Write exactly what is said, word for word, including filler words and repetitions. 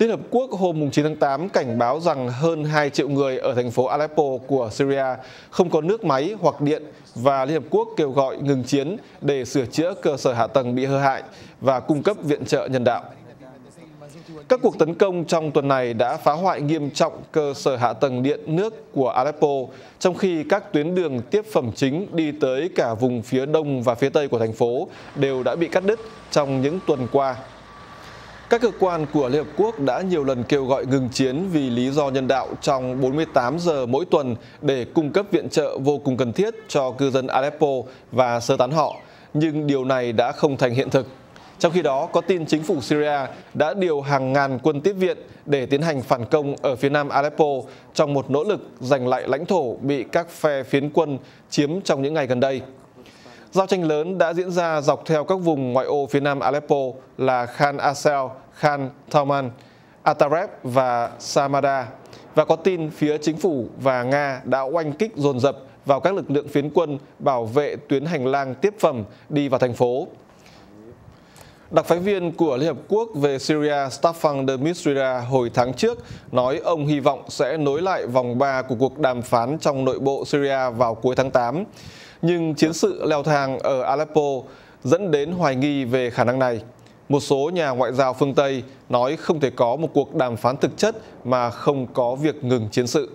Liên Hợp Quốc hôm chín tháng tám cảnh báo rằng hơn hai triệu người ở thành phố Aleppo của Syria không có nước máy hoặc điện, và Liên Hợp Quốc kêu gọi ngừng chiến để sửa chữa cơ sở hạ tầng bị hư hại và cung cấp viện trợ nhân đạo. Các cuộc tấn công trong tuần này đã phá hoại nghiêm trọng cơ sở hạ tầng điện nước của Aleppo, trong khi các tuyến đường tiếp phẩm chính đi tới cả vùng phía đông và phía tây của thành phố đều đã bị cắt đứt trong những tuần qua. Các cơ quan của Liên Hợp Quốc đã nhiều lần kêu gọi ngừng chiến vì lý do nhân đạo trong bốn mươi tám giờ mỗi tuần để cung cấp viện trợ vô cùng cần thiết cho cư dân Aleppo và sơ tán họ, nhưng điều này đã không thành hiện thực. Trong khi đó, có tin chính phủ Syria đã điều hàng ngàn quân tiếp viện để tiến hành phản công ở phía nam Aleppo trong một nỗ lực giành lại lãnh thổ bị các phe phiến quân chiếm trong những ngày gần đây. Giao tranh lớn đã diễn ra dọc theo các vùng ngoại ô phía nam Aleppo là Khan Asel, Khan Thawman, Atareb và Samada. Và có tin phía chính phủ và Nga đã oanh kích dồn dập vào các lực lượng phiến quân bảo vệ tuyến hành lang tiếp phẩm đi vào thành phố. Đặc phái viên của Liên Hợp Quốc về Syria Staffan de Mistura hồi tháng trước nói ông hy vọng sẽ nối lại vòng ba của cuộc đàm phán trong nội bộ Syria vào cuối tháng tám. Nhưng chiến sự leo thang ở Aleppo dẫn đến hoài nghi về khả năng này. Một số nhà ngoại giao phương Tây nói không thể có một cuộc đàm phán thực chất mà không có việc ngừng chiến sự.